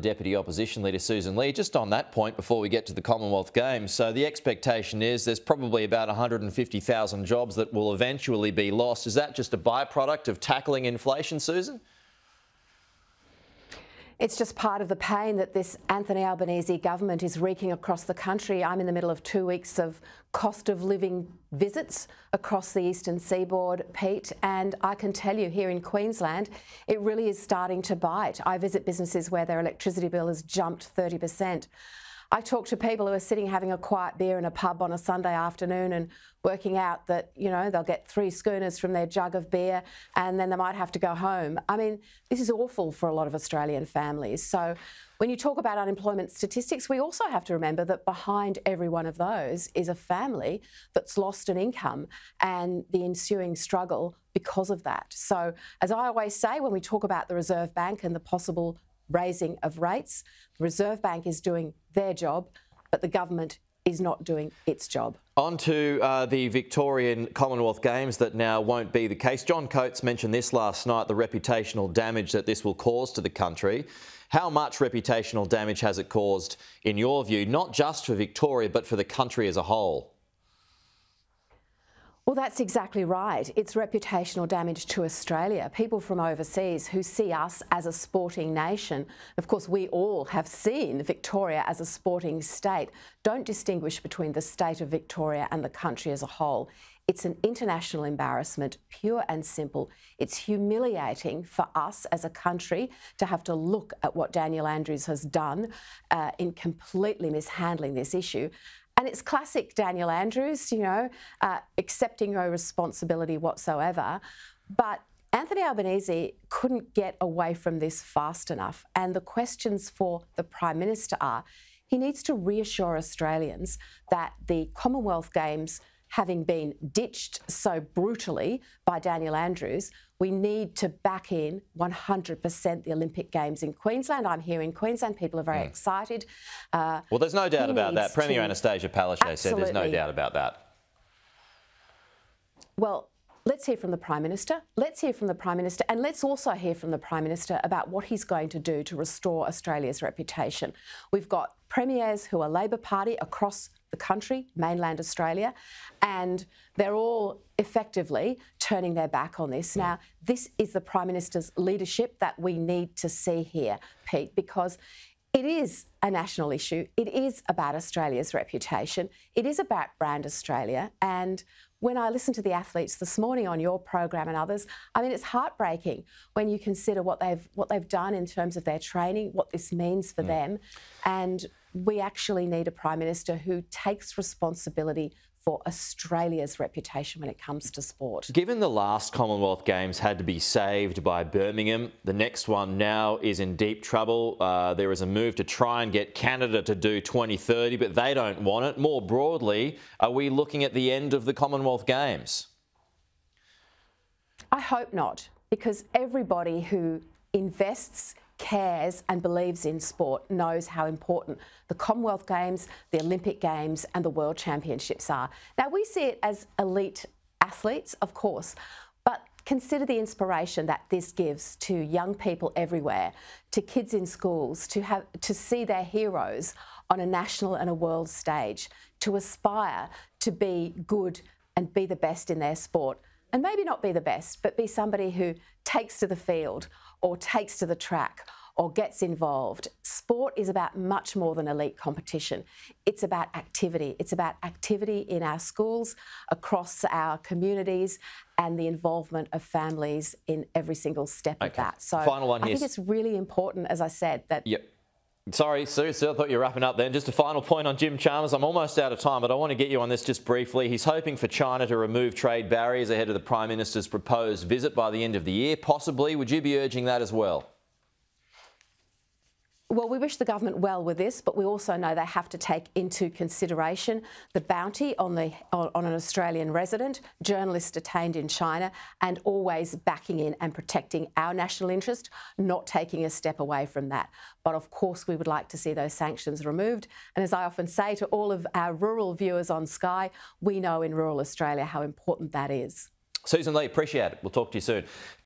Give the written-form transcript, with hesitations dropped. Deputy Opposition Leader Sussan Ley, just on that point before we get to the Commonwealth Games, so the expectation is there's probably about 150,000 jobs that will eventually be lost. Is that just a byproduct of tackling inflation, Sussan? It's just part of the pain that this Anthony Albanese government is wreaking across the country. I'm in the middle of 2 weeks of cost of living visits across the eastern seaboard, Pete, and I can tell you here in Queensland, it really is starting to bite. I visit businesses where their electricity bill has jumped 30%. I talk to people who are sitting having a quiet beer in a pub on a Sunday afternoon and working out that, you know, they'll get 3 schooners from their jug of beer and then they might have to go home. I mean, this is awful for a lot of Australian families. So when you talk about unemployment statistics, we also have to remember that behind every one of those is a family that's lost an income and the ensuing struggle because of that. So as I always say, when we talk about the Reserve Bank and the possible raising of rates, the Reserve Bank is doing their job, but the government is not doing its job. On to the Victorian Commonwealth Games that now won't be the case. John Coates mentioned this last night, the reputational damage that this will cause to the country. How much reputational damage has it caused, in your view, not just for Victoria, but for the country as a whole? Well, that's exactly right. It's reputational damage to Australia. People from overseas who see us as a sporting nation, of course we all have seen Victoria as a sporting state, don't distinguish between the state of Victoria and the country as a whole. It's an international embarrassment, pure and simple. It's humiliating for us as a country to have to look at what Daniel Andrews has done in completely mishandling this issue. And it's classic Daniel Andrews, you know, accepting no responsibility whatsoever. But Anthony Albanese couldn't get away from this fast enough. And the questions for the Prime Minister are, he needs to reassure Australians that the Commonwealth Games, having been ditched so brutally by Daniel Andrews, we need to back in 100% the Olympic Games in Queensland. I'm here in Queensland. People are very excited. Well, there's no doubt about that. Premier Anastasia Palaszczuk said there's no doubt about that. Well, let's hear from the Prime Minister. Let's hear from the Prime Minister, and let's also hear from the Prime Minister about what he's going to do to restore Australia's reputation. We've got premiers who are Labor Party across the country, mainland Australia, and they're all effectively turning their back on this. Now, this is the Prime Minister's leadership that we need to see here, Pete, because it is a national issue. It is about Australia's reputation. It is about brand Australia. And when I listened to the athletes this morning on your program and others, I mean, it's heartbreaking when you consider what they've done in terms of their training, what this means for them. And we actually need a Prime Minister who takes responsibility for Australia's reputation when it comes to sport. Given the last Commonwealth Games had to be saved by Birmingham, the next one now is in deep trouble. There is a move to try and get Canada to do 2030, but they don't want it. More broadly, are we looking at the end of the Commonwealth Games? I hope not, because everybody who invests, cares and believes in sport knows how important the Commonwealth Games, the Olympic Games and the World Championships are. Now, we see it as elite athletes, of course, but consider the inspiration that this gives to young people everywhere, to kids in schools, to see their heroes on a national and a world stage, to aspire to be good and be the best in their sport. And maybe not be the best, but be somebody who takes to the field or takes to the track or gets involved. Sport is about much more than elite competition. It's about activity. It's about activity in our schools, across our communities, and the involvement of families in every single step of that. So final one here. I think it's really important, as I said, that... Yep. Sorry, Sue, I thought you were wrapping up then. Just a final point on Jim Chalmers. I'm almost out of time, but I want to get you on this just briefly. He's hoping for China to remove trade barriers ahead of the Prime Minister's proposed visit by the end of the year, possibly. Would you be urging that as well? Well, we wish the government well with this, but we also know they have to take into consideration the bounty on an Australian resident, journalists detained in China, and always backing in and protecting our national interest, not taking a step away from that. But of course, we would like to see those sanctions removed. And as I often say to all of our rural viewers on Sky, we know in rural Australia how important that is. Sussan Ley, appreciate it. We'll talk to you soon.